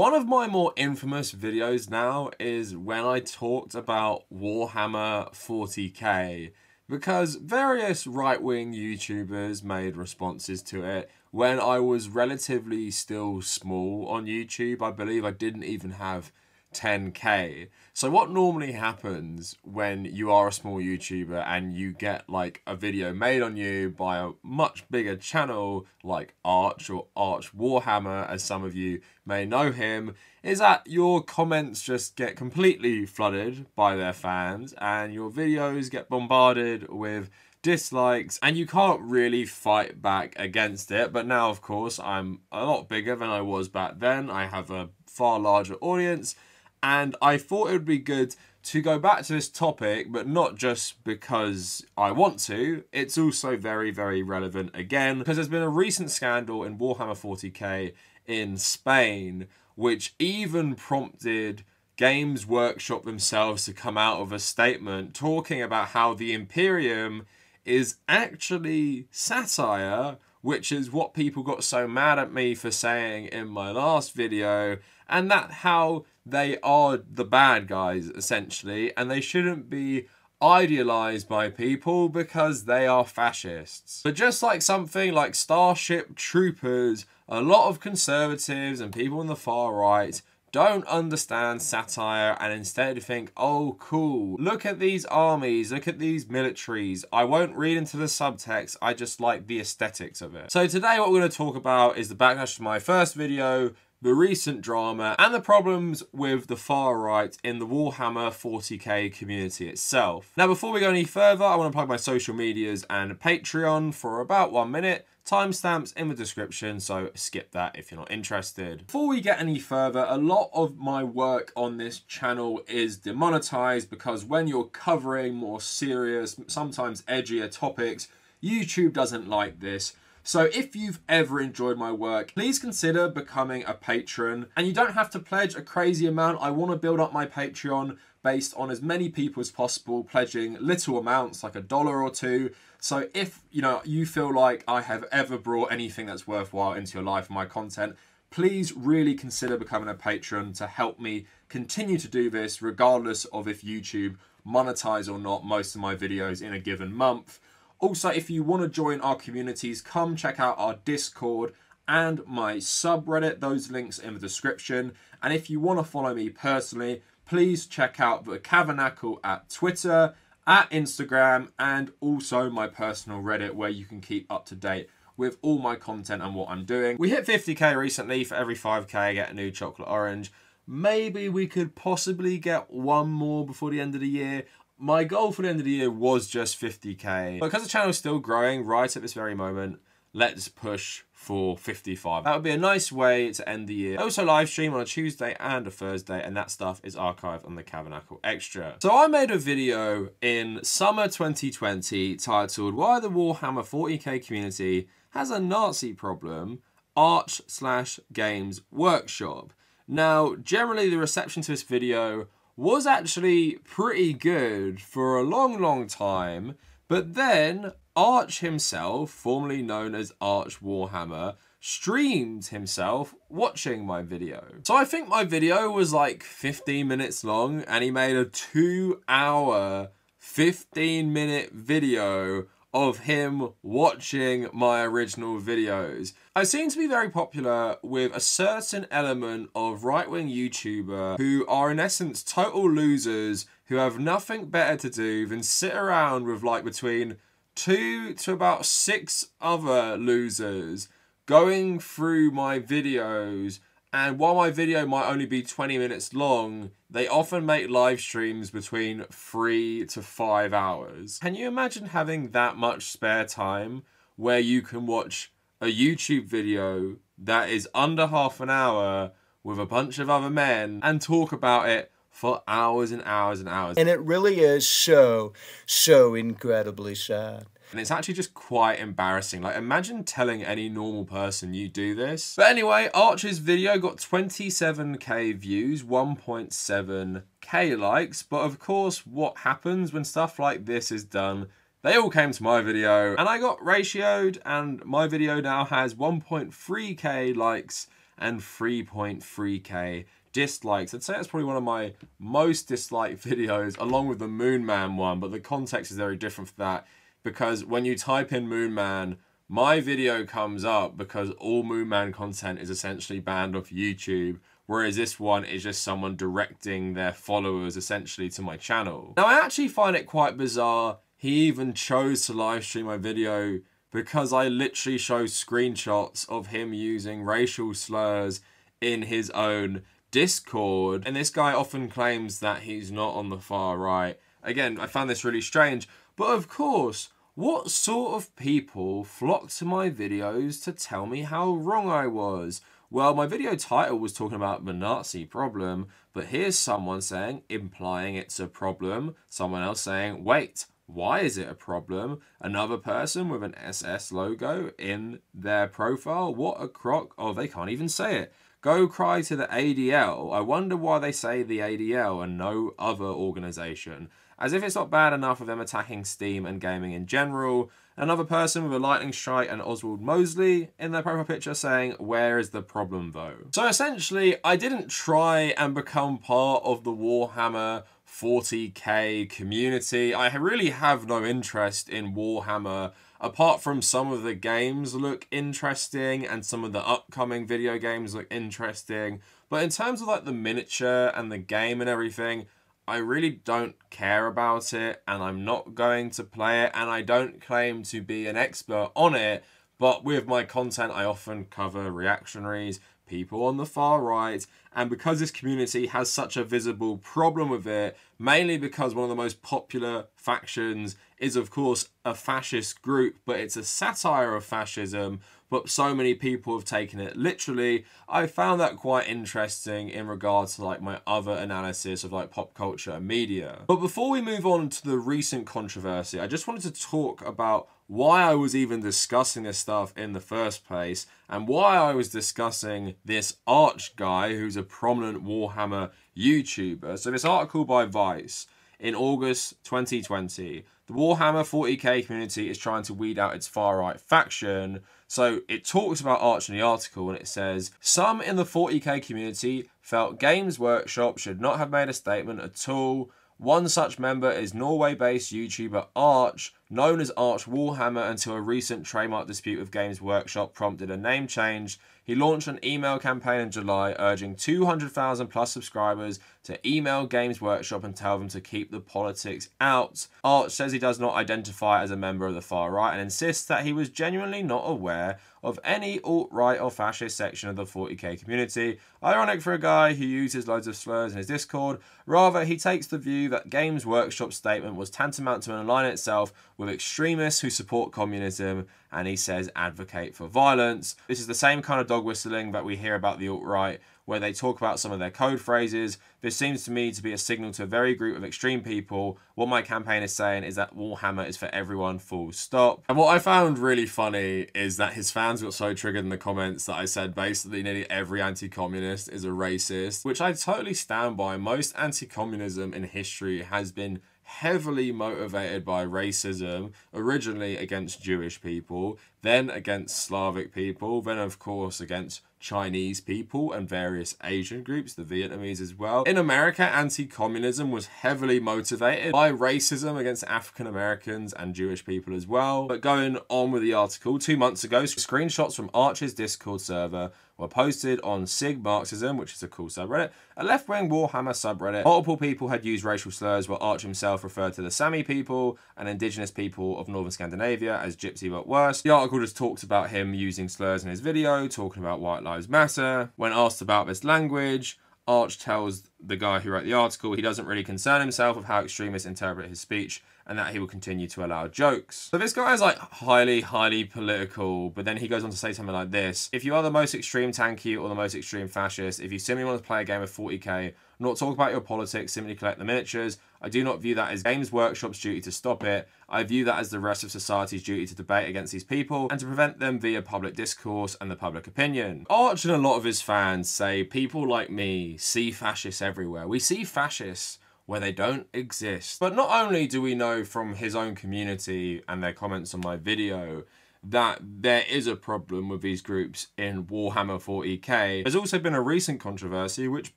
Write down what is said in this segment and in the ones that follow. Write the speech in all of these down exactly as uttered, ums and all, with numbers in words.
One of my more infamous videos now is when I talked about Warhammer forty K, because various right-wing YouTubers made responses to it when I was relatively still small on YouTube. I believe I didn't even have ten K. So what normally happens when you are a small YouTuber and you get like a video made on you by a much bigger channel like Arch or Arch Warhammer, as some of you may know him, is that your comments just get completely flooded by their fans and your videos get bombarded with dislikes and you can't really fight back against it. But now, of course, I'm a lot bigger than I was back then. I have a far larger audience. And I thought it would be good to go back to this topic, but not just because I want to. It's also very, very relevant again, because there's been a recent scandal in Warhammer forty K in Spain, which even prompted Games Workshop themselves to come out of a statement talking about how the Imperium is actually satire, which is what people got so mad at me for saying in my last video, and that how they are the bad guys, essentially, and they shouldn't be idealized by people because they are fascists. But just like something like Starship Troopers, a lot of conservatives and people on the far right don't understand satire and instead think, oh cool, look at these armies, look at these militaries. I won't read into the subtext, I just like the aesthetics of it. So today what we're going to talk about is the backlash to my first video, the recent drama, and the problems with the far right in the Warhammer forty K community itself. Now before we go any further, I want to plug my social medias and Patreon for about one minute. Timestamps in the description, so skip that if you're not interested. Before we get any further, a lot of my work on this channel is demonetized because when you're covering more serious, sometimes edgier topics, YouTube doesn't like this. So if you've ever enjoyed my work, please consider becoming a patron. And you don't have to pledge a crazy amount. I want to build up my Patreon based on as many people as possible pledging little amounts, like a dollar or two. So if you know you feel like I have ever brought anything that's worthwhile into your life, my content, please really consider becoming a patron to help me continue to do this, regardless of if YouTube monetize or not most of my videos in a given month. Also, if you want to join our communities, come check out our Discord and my subreddit. Those links in the description. And if you want to follow me personally, please check out the Kavernacle at Twitter, at Instagram, and also my personal Reddit, where you can keep up to date with all my content and what I'm doing. We hit fifty K recently. For every five K, I get a new chocolate orange. Maybe we could possibly get one more before the end of the year. My goal for the end of the year was just fifty K. But because the channel is still growing right at this very moment, let's push for fifty-five. That would be a nice way to end the year. I also live stream on a Tuesday and a Thursday, and that stuff is archived on the Kavernacle Extra. So I made a video in summer twenty twenty titled Why the Warhammer forty K Community Has a Nazi Problem, Arch slash Games Workshop. Now, generally the reception to this video was actually pretty good for a long, long time. But then Arch himself, formerly known as Arch Warhammer, streamed himself watching my video. So I think my video was like fifteen minutes long, and he made a two hour, fifteen minute video of him watching my original videos. I seem to be very popular with a certain element of right-wing YouTuber who are in essence total losers who have nothing better to do than sit around with like between two to about six other losers going through my videos. And while my video might only be twenty minutes long, they often make live streams between three to five hours. Can you imagine having that much spare time where you can watch a YouTube video that is under half an hour with a bunch of other men and talk about it for hours and hours and hours? And it really is so, so incredibly sad. And it's actually just quite embarrassing. Like, imagine telling any normal person you do this. But anyway, Arch's video got twenty-seven K views, one point seven K likes. But of course, what happens when stuff like this is done? They all came to my video and I got ratioed, and my video now has one point three K likes and three point three K dislikes. I'd say that's probably one of my most disliked videos, along with the Moon Man one, but the context is very different for that, because when you type in Moon Man, my video comes up because all Moon Man content is essentially banned off YouTube, whereas this one is just someone directing their followers essentially to my channel. Now, I actually find it quite bizarre he even chose to live stream my video, because I literally show screenshots of him using racial slurs in his own Discord, and this guy often claims that he's not on the far right. Again, I found this really strange, but of course, what sort of people flock to my videos to tell me how wrong I was? Well, my video title was talking about the Nazi problem, but here's someone saying, implying it's a problem. Someone else saying, wait, why is it a problem? Another person with an S S logo in their profile. What a crock. Oh, they can't even say it. Go cry to the A D L. I wonder why they say the A D L and no other organization. As if it's not bad enough of them attacking Steam and gaming in general. Another person with a lightning strike and Oswald Mosley in their profile picture saying, where is the problem though? So essentially, I didn't try and become part of the Warhammer forty K community. I really have no interest in Warhammer, apart from some of the games look interesting and some of the upcoming video games look interesting. But in terms of like the miniature and the game and everything, I really don't care about it, and I'm not going to play it, and I don't claim to be an expert on it, but with my content I often cover reactionaries, people on the far right, and because this community has such a visible problem with it, mainly because one of the most popular factions is of course a fascist group, but it's a satire of fascism, but so many people have taken it literally. I found that quite interesting in regards to like my other analysis of like pop culture and media. But before we move on to the recent controversy, I just wanted to talk about why I was even discussing this stuff in the first place, and why I was discussing this Arch guy who's a prominent Warhammer YouTuber. So this article by Vice in August twenty twenty, the Warhammer forty K community is trying to weed out its far-right faction. So it talks about Arch in the article, and it says, some in the forty K community felt Games Workshop should not have made a statement at all. One such member is Norway-based YouTuber Arch, known as Arch Warhammer until a recent trademark dispute with Games Workshop prompted a name change. He launched an email campaign in July urging two hundred thousand plus subscribers to email Games Workshop and tell them to keep the politics out. Arch says he does not identify as a member of the far right and insists that he was genuinely not aware of any alt-right or fascist section of the forty K community. Ironic for a guy who uses loads of slurs in his Discord. Rather, he takes the view that Games Workshop's statement was tantamount to an aligning itself with extremists who support communism, and he says advocate for violence. This is the same kind of dog whistling that we hear about the alt-right, where they talk about some of their code phrases. This seems to me to be a signal to a very group of extreme people. What my campaign is saying is that Warhammer is for everyone, full stop. And what I found really funny is that his fans got so triggered in the comments that I said basically nearly every anti-communist is a racist, which I totally stand by. Most anti-communism in history has been heavily motivated by racism, originally against Jewish people, then against Slavic people, then of course against Chinese people and various Asian groups, the Vietnamese as well. In America, anti-communism was heavily motivated by racism against African Americans and Jewish people as well. But going on with the article, two months ago, screenshots from Arch's Discord server were posted on SigMarxism, which is a cool subreddit, a left-wing Warhammer subreddit. Multiple people had used racial slurs, where Arch himself referred to the Sami people and indigenous people of northern Scandinavia as gypsy but worse. The article just talks about him using slurs in his video, talking about white lives matter. When asked about this language, Arch tells the guy who wrote the article he doesn't really concern himself with how extremists interpret his speech, and that he will continue to allow jokes. So this guy is like highly, highly political, but then he goes on to say something like this. If you are the most extreme tanky or the most extreme fascist, if you simply want to play a game of forty K, not talk about your politics, simply collect the miniatures, I do not view that as Games Workshop's duty to stop it. I view that as the rest of society's duty to debate against these people and to prevent them via public discourse and the public opinion. Arch and a lot of his fans say people like me see fascists everywhere. We see fascists where they don't exist. But not only do we know from his own community and their comments on my video that there is a problem with these groups in Warhammer forty K. There's also been a recent controversy which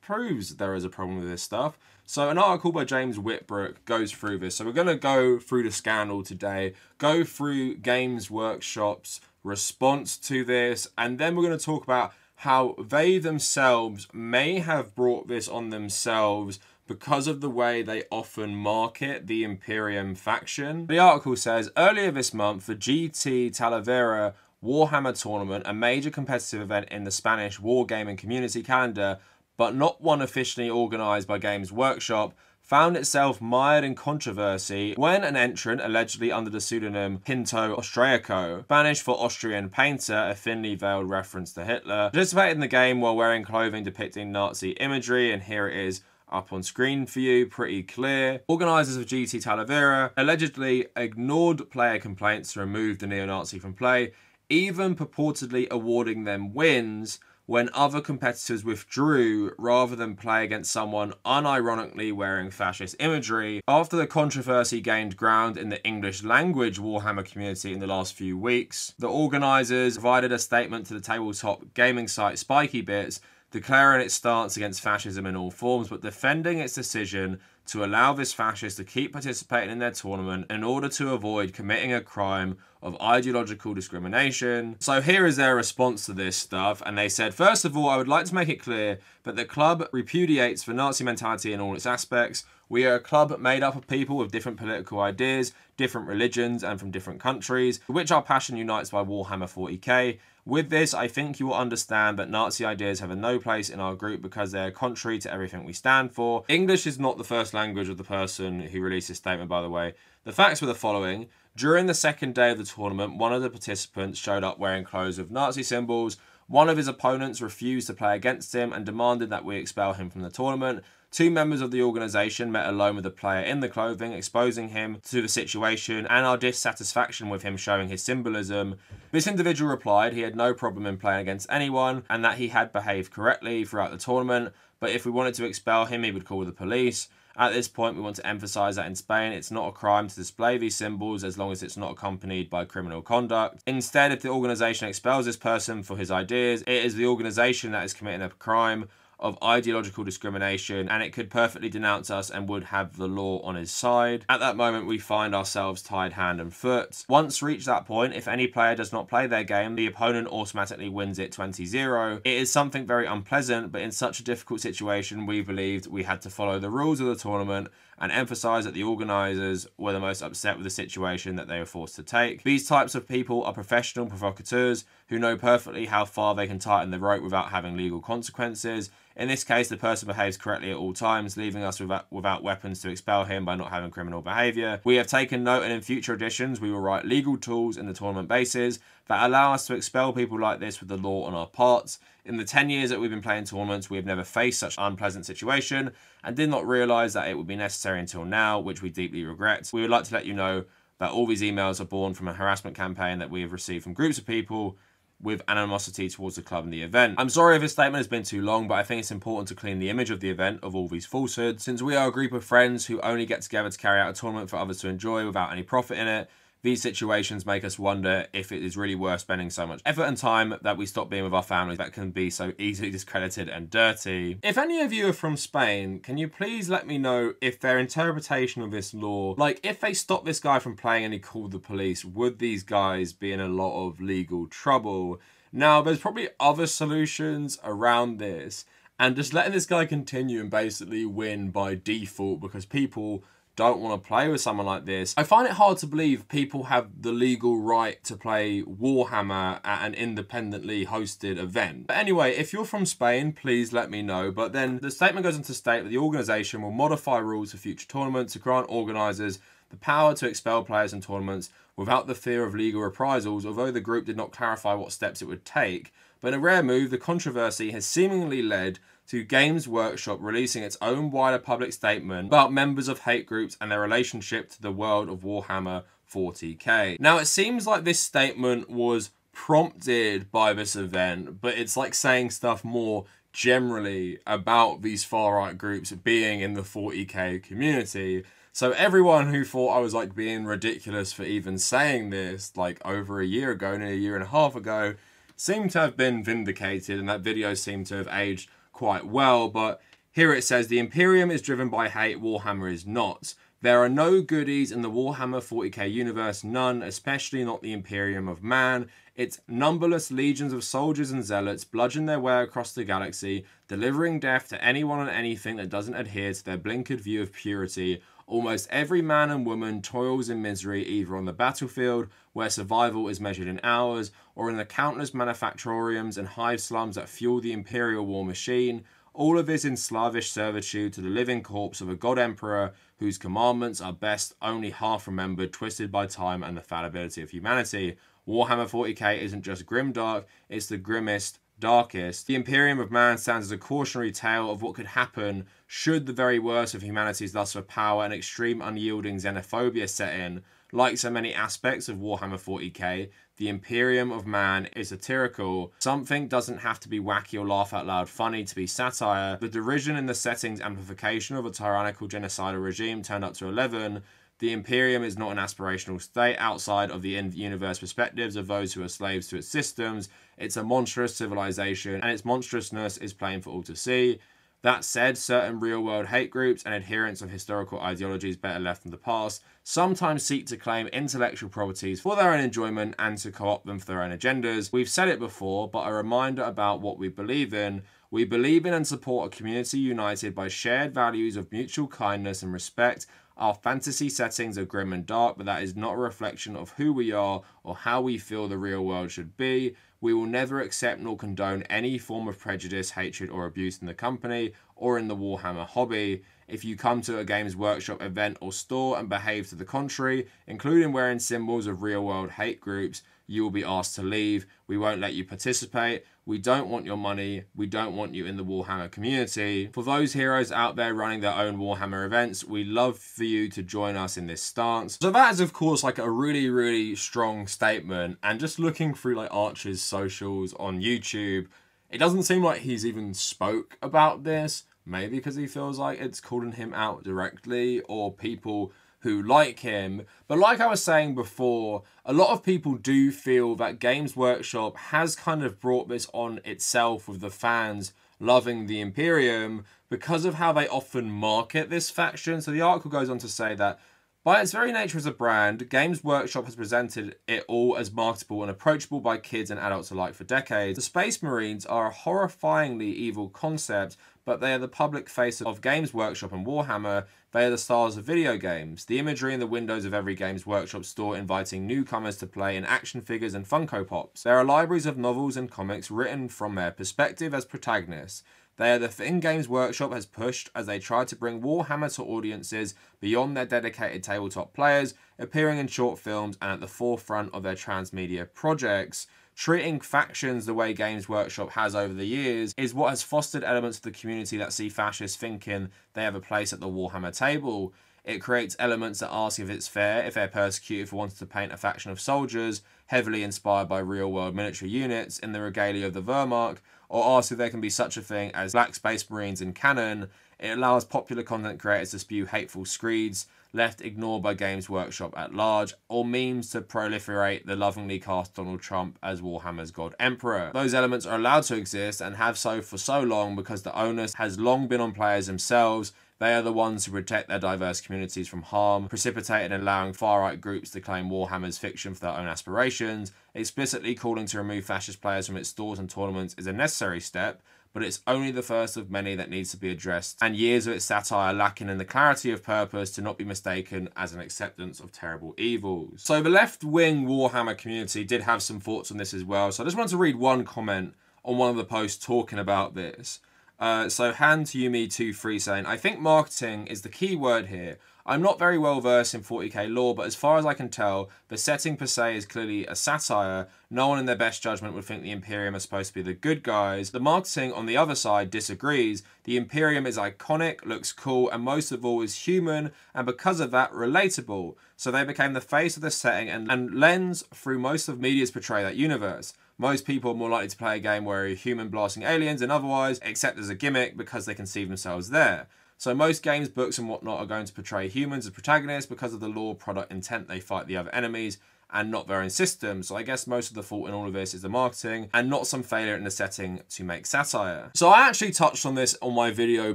proves there is a problem with this stuff. So an article by James Whitbrook goes through this. So we're going to go through the scandal today, go through Games Workshop's response to this, and then we're going to talk about how they themselves may have brought this on themselves because of the way they often market the Imperium faction. The article says, earlier this month, the G T Talavera Warhammer tournament, a major competitive event in the Spanish wargaming community calendar, but not one officially organized by Games Workshop, found itself mired in controversy when an entrant, allegedly under the pseudonym Pinto Austriaco, Spanish for Austrian painter, a thinly veiled reference to Hitler, participated in the game while wearing clothing depicting Nazi imagery, and here it is up on screen for you, pretty clear. Organisers of G T Talavera allegedly ignored player complaints to remove the neo-Nazi from play, even purportedly awarding them wins when other competitors withdrew rather than play against someone unironically wearing fascist imagery. After the controversy gained ground in the English language Warhammer community in the last few weeks, the organisers provided a statement to the tabletop gaming site SpikeyBits declaring its stance against fascism in all forms, but defending its decision to allow this fascist to keep participating in their tournament in order to avoid committing a crime of ideological discrimination. So here is their response to this stuff, and they said, first of all, I would like to make it clear that the club repudiates the Nazi mentality in all its aspects. We are a club made up of people with different political ideas, different religions, and from different countries, which our passion unites by Warhammer forty K. With this, I think you will understand that Nazi ideas have a no place in our group because they are contrary to everything we stand for. English is not the first language of the person who released this statement, by the way. The facts were the following. During the second day of the tournament, one of the participants showed up wearing clothes with Nazi symbols. One of his opponents refused to play against him and demanded that we expel him from the tournament. Two members of the organisation met alone with a player in the clothing, exposing him to the situation and our dissatisfaction with him showing his symbolism. This individual replied he had no problem in playing against anyone and that he had behaved correctly throughout the tournament, but if we wanted to expel him, he would call the police. At this point, we want to emphasise that in Spain, it's not a crime to display these symbols as long as it's not accompanied by criminal conduct. Instead, if the organisation expels this person for his ideas, it is the organisation that is committing a crime of ideological discrimination, and it could perfectly denounce us and would have the law on his side. At that moment, we find ourselves tied hand and foot. Once reached that point, if any player does not play their game, the opponent automatically wins it twenty zero. It is something very unpleasant, but in such a difficult situation, we believed we had to follow the rules of the tournament and emphasise that the organisers were the most upset with the situation that they were forced to take. These types of people are professional provocateurs who know perfectly how far they can tighten the rope without having legal consequences. In this case, the person behaves correctly at all times, leaving us without, without weapons to expel him by not having criminal behaviour. We have taken note, and in future editions, we will write legal tools in the tournament bases that allow us to expel people like this with the law on our parts. In the ten years that we've been playing tournaments, we have never faced such an unpleasant situation and did not realise that it would be necessary until now, which we deeply regret. We would like to let you know that all these emails are born from a harassment campaign that we have received from groups of people with animosity towards the club and the event. I'm sorry if this statement has been too long, but I think it's important to clean the image of the event of all these falsehoods. Since we are a group of friends who only get together to carry out a tournament for others to enjoy without any profit in it, these situations make us wonder if it is really worth spending so much effort and time that we stop being with our families that can be so easily discredited and dirty. If any of you are from Spain, can you please let me know if their interpretation of this law, like if they stopped this guy from playing and he called the police, would these guys be in a lot of legal trouble? Now, there's probably other solutions around this, and just letting this guy continue and basically win by default because people don't want to play with someone like this. I find it hard to believe people have the legal right to play Warhammer at an independently hosted event. But anyway, if you're from Spain, please let me know. But then the statement goes on to state that the organisation will modify rules for future tournaments to grant organisers the power to expel players in tournaments without the fear of legal reprisals, although the group did not clarify what steps it would take. But in a rare move, the controversy has seemingly led to Games Workshop releasing its own wider public statement about members of hate groups and their relationship to the world of Warhammer forty K. Now, it seems like this statement was prompted by this event, but it's like saying stuff more generally about these far right groups being in the forty K community. So everyone who thought I was like being ridiculous for even saying this like over a year ago, nearly a year and a half ago, seemed to have been vindicated, and that video seemed to have aged quite well. But here it says, the Imperium is driven by hate, Warhammer is not. There are no goodies in the Warhammer forty K universe, none, especially not the Imperium of Man. Its numberless legions of soldiers and zealots bludgeon their way across the galaxy, delivering death to anyone and anything that doesn't adhere to their blinkered view of purity. Almost every man and woman toils in misery, either on the battlefield, where survival is measured in hours, or in the countless manufactoriums and hive slums that fuel the Imperial war machine. All of this in slavish servitude to the living corpse of a god emperor whose commandments are best only half remembered, twisted by time and the fallibility of humanity. Warhammer forty K isn't just grimdark, it's the grimmest, darkest. The Imperium of Man stands as a cautionary tale of what could happen should the very worst of humanity's lust for power and extreme unyielding xenophobia set in. Like so many aspects of Warhammer forty K, the Imperium of Man is satirical. Something doesn't have to be wacky or laugh out loud funny to be satire. The derision in the setting's amplification of a tyrannical genocidal regime turned up to eleven. The Imperium is not an aspirational state outside of the in-universe perspectives of those who are slaves to its systems. It's a monstrous civilization, and its monstrousness is plain for all to see. That said, certain real-world hate groups and adherents of historical ideologies better left in the past sometimes seek to claim intellectual properties for their own enjoyment and to co-opt them for their own agendas. We've said it before, but a reminder about what we believe in. We believe in and support a community united by shared values of mutual kindness and respect. Our fantasy settings are grim and dark, but that is not a reflection of who we are or how we feel the real world should be. We will never accept nor condone any form of prejudice, hatred, or abuse in the company or in the Warhammer hobby. If you come to a Games Workshop event or store and behave to the contrary, including wearing symbols of real-world hate groups, you will be asked to leave. We won't let you participate. We don't want your money. We don't want you in the Warhammer community. For those heroes out there running their own Warhammer events, we love for you to join us in this stance. So that is, of course, like a really, really strong statement. And just looking through like Arch's socials on YouTube, it doesn't seem like he's even spoke about this. Maybe because he feels like it's calling him out directly, or people who like him. But like I was saying before, a lot of people do feel that Games Workshop has kind of brought this on itself with the fans loving the Imperium because of how they often market this faction. So the article goes on to say that by its very nature as a brand, Games Workshop has presented it all as marketable and approachable by kids and adults alike for decades. The Space Marines are a horrifyingly evil concept, but they are the public face of Games Workshop and Warhammer. They are the stars of video games. The imagery in the windows of every Games Workshop store inviting newcomers to play in action figures and Funko Pops. There are libraries of novels and comics written from their perspective as protagonists. They are the thing Games Workshop has pushed as they try to bring Warhammer to audiences beyond their dedicated tabletop players, appearing in short films and at the forefront of their transmedia projects. Treating factions the way Games Workshop has over the years is what has fostered elements of the community that see fascists thinking they have a place at the Warhammer table. It creates elements that ask if it's fair if they're persecuted for wanting to paint a faction of soldiers heavily inspired by real-world military units in the regalia of the Wehrmacht, or ask if there can be such a thing as black space marines in canon. It allows popular content creators to spew hateful screeds left ignored by Games Workshop at large, or memes to proliferate the lovingly cast Donald Trump as Warhammer's God Emperor. Those elements are allowed to exist and have so for so long because the onus has long been on players themselves. They are the ones who protect their diverse communities from harm, precipitating and allowing far-right groups to claim Warhammer's fiction for their own aspirations. Explicitly calling to remove fascist players from its stores and tournaments is a necessary step, but it's only the first of many that needs to be addressed, and years of its satire lacking in the clarity of purpose to not be mistaken as an acceptance of terrible evils. So the left-wing Warhammer community did have some thoughts on this as well, so I just wanted to read one comment on one of the posts talking about this. Uh, so hand to you me two three saying, I think marketing is the key word here. I'm not very well versed in forty K lore, but as far as I can tell, the setting per se is clearly a satire. No one in their best judgment would think the Imperium are supposed to be the good guys. The marketing on the other side disagrees. The Imperium is iconic, looks cool, and most of all is human, and because of that, relatable. So they became the face of the setting and, and lens through most of media's portray that universe. Most people are more likely to play a game where a human blasting aliens and otherwise, except as a gimmick because they can see themselves there. So most games, books and whatnot are going to portray humans as protagonists because of the lore, product, intent they fight the other enemies and not their own system. So I guess most of the fault in all of this is the marketing and not some failure in the setting to make satire. So I actually touched on this on my video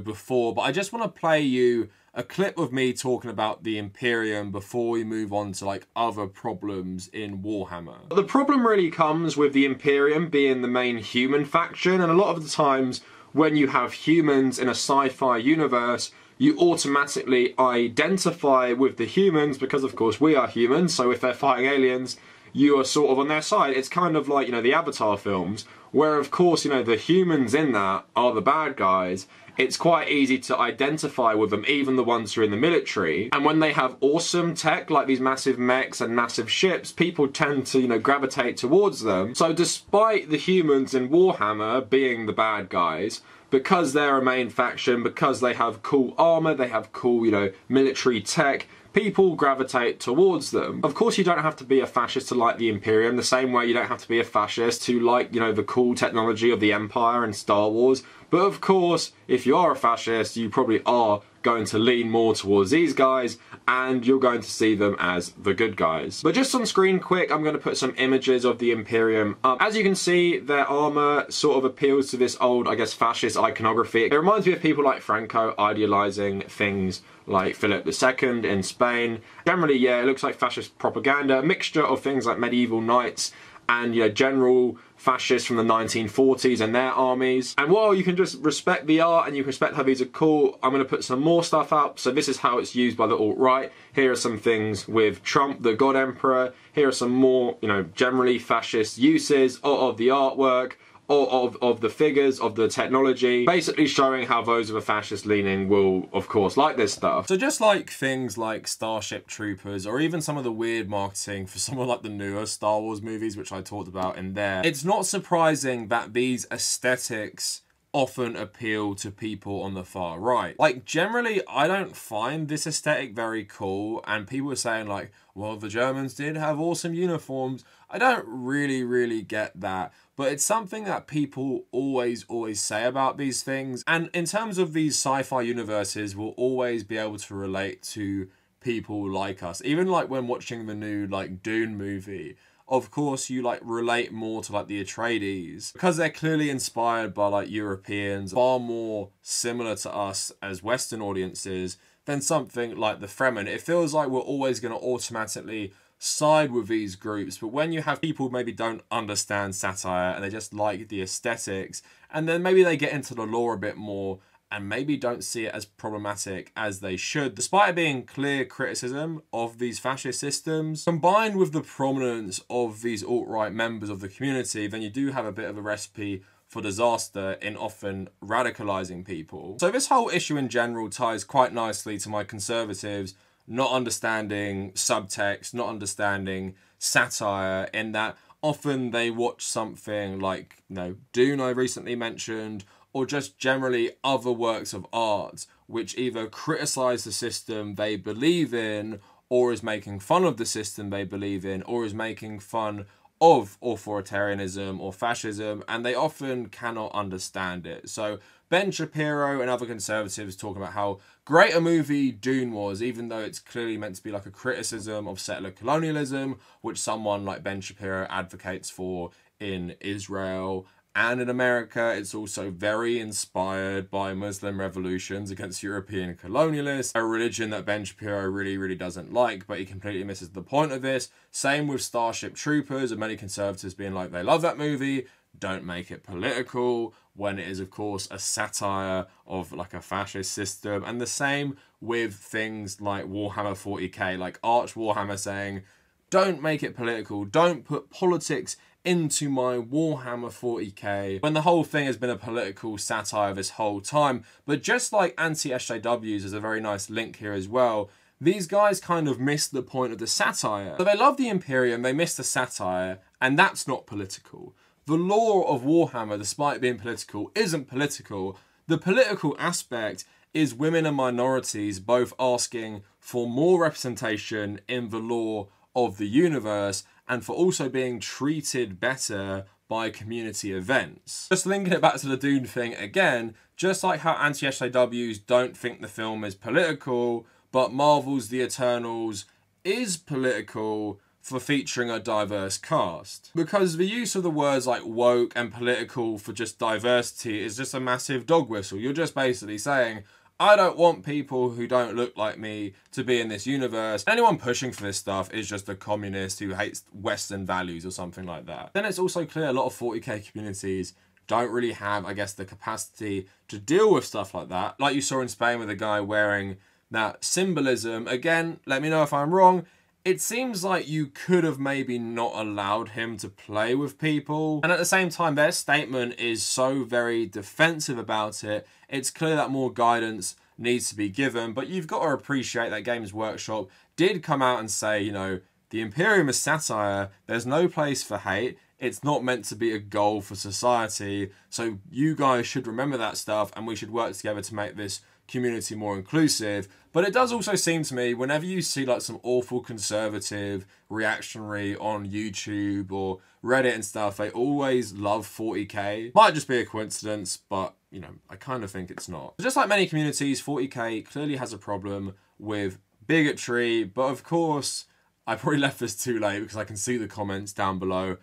before, but I just want to play you a clip of me talking about the Imperium before we move on to like other problems in Warhammer. The problem really comes with the Imperium being the main human faction, and a lot of the times when you have humans in a sci-fi universe, you automatically identify with the humans because of course we are humans, so if they're fighting aliens, you are sort of on their side. It's kind of like, you know, the Avatar films, where of course, you know, the humans in that are the bad guys. It's quite easy to identify with them, even the ones who are in the military. And when they have awesome tech, like these massive mechs and massive ships, people tend to, you know, gravitate towards them. So despite the humans in Warhammer being the bad guys, because they're a main faction, because they have cool armor, they have cool, you know, military tech, people gravitate towards them. Of course you don't have to be a fascist to like the Imperium, the same way you don't have to be a fascist to like, you know, the cool technology of the Empire and Star Wars. But of course, if you are a fascist, you probably are going to lean more towards these guys, and you're going to see them as the good guys. But just on screen quick, I'm going to put some images of the Imperium up. As you can see, their armor sort of appeals to this old, I guess, fascist iconography. It reminds me of people like Franco idealizing things like Philip the Second in Spain. Generally, yeah, it looks like fascist propaganda, a mixture of things like medieval knights and, you know, general fascists from the nineteen forties and their armies. And while you can just respect the art and you can respect how these are cool, I'm going to put some more stuff up. So this is how it's used by the alt-right. Here are some things with Trump, the God Emperor. Here are some more, you know, generally fascist uses of the artwork, or of, of the figures, of the technology, basically showing how those of a fascist leaning will, of course, like this stuff. So just like things like Starship Troopers, or even some of the weird marketing for some of like the newer Star Wars movies, which I talked about in there, it's not surprising that these aesthetics often appeal to people on the far right. Like generally, I don't find this aesthetic very cool, and people are saying like, well, the Germans did have awesome uniforms. I don't really, really get that. But it's something that people always, always say about these things. And in terms of these sci-fi universes, we'll always be able to relate to people like us. Even like when watching the new like Dune movie, of course you like relate more to like the Atreides because they're clearly inspired by like Europeans, far more similar to us as Western audiences than something like the Fremen. It feels like we're always going to automatically side with these groups, but when you have people who maybe don't understand satire and they just like the aesthetics, and then maybe they get into the lore a bit more and maybe don't see it as problematic as they should, despite it being clear criticism of these fascist systems, combined with the prominence of these alt-right members of the community, then you do have a bit of a recipe for disaster in often radicalizing people. So this whole issue in general ties quite nicely to my conservatives not understanding subtext, not understanding satire, in that often they watch something like, you know, Dune I recently mentioned, or just generally other works of art, which either criticize the system they believe in, or is making fun of the system they believe in, or is making fun of authoritarianism or fascism, and they often cannot understand it. So Ben Shapiro and other conservatives talk about how great a movie Dune was, even though it's clearly meant to be like a criticism of settler colonialism, which someone like Ben Shapiro advocates for in Israel. And in America, it's also very inspired by Muslim revolutions against European colonialists, a religion that Ben Shapiro really, really doesn't like, but he completely misses the point of this. Same with Starship Troopers, and many conservatives being like, they love that movie, don't make it political, when it is, of course, a satire of like a fascist system. And the same with things like Warhammer forty K, like Arch Warhammer saying, don't make it political, don't put politics into my Warhammer forty K, when the whole thing has been a political satire this whole time. But just like anti-S J Ws is a very nice link here as well, these guys kind of missed the point of the satire. So they love the Imperium, they missed the satire, and that's not political. The lore of Warhammer, despite being political, isn't political. The political aspect is women and minorities both asking for more representation in the lore of the universe, and for also being treated better by community events. Just linking it back to the Dune thing again, just like how anti-S J Ws don't think the film is political, but Marvel's The Eternals is political for featuring a diverse cast. Because the use of the words like woke and political for just diversity is just a massive dog whistle. You're just basically saying, I don't want people who don't look like me to be in this universe. Anyone pushing for this stuff is just a communist who hates Western values or something like that. Then it's also clear a lot of forty K communities don't really have, I guess, the capacity to deal with stuff like that. Like you saw in Spain with a guy wearing that symbolism. Again, let me know if I'm wrong. It seems like you could have maybe not allowed him to play with people. And at the same time, their statement is so very defensive about it. It's clear that more guidance needs to be given, but you've got to appreciate that Games Workshop did come out and say, you know, the Imperium is satire. There's no place for hate. It's not meant to be a goal for society. So you guys should remember that stuff, and we should work together to make this community more inclusive. But it does also seem to me, whenever you see like some awful conservative reactionary on YouTube or Reddit and stuff, they always love forty K. Might just be a coincidence, but you know, I kind of think it's not. Just like many communities, forty K clearly has a problem with bigotry, but of course, I probably left this too late because I can see the comments down below.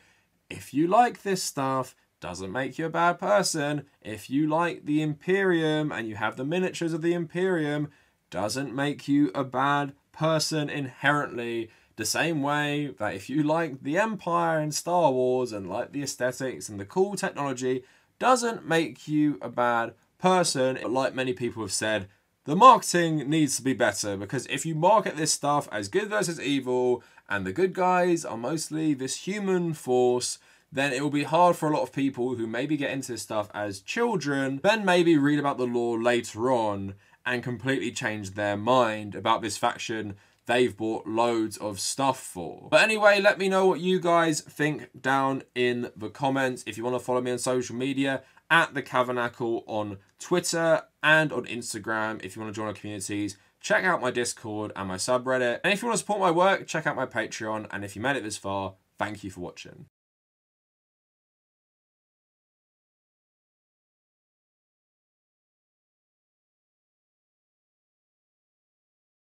If you like this stuff, doesn't make you a bad person. If you like the Imperium and you have the miniatures of the Imperium, doesn't make you a bad person inherently. The same way that if you like the Empire and Star Wars and like the aesthetics and the cool technology, doesn't make you a bad person. But like many people have said, the marketing needs to be better, because if you market this stuff as good versus evil and the good guys are mostly this human force, then it will be hard for a lot of people who maybe get into this stuff as children, then maybe read about the lore later on and completely change their mind about this faction they've bought loads of stuff for. But anyway, let me know what you guys think down in the comments. If you want to follow me on social media, at the Kavernacle on Twitter and on Instagram. If you want to join our communities, check out my Discord and my subreddit. And if you want to support my work, check out my Patreon. And if you made it this far, thank you for watching.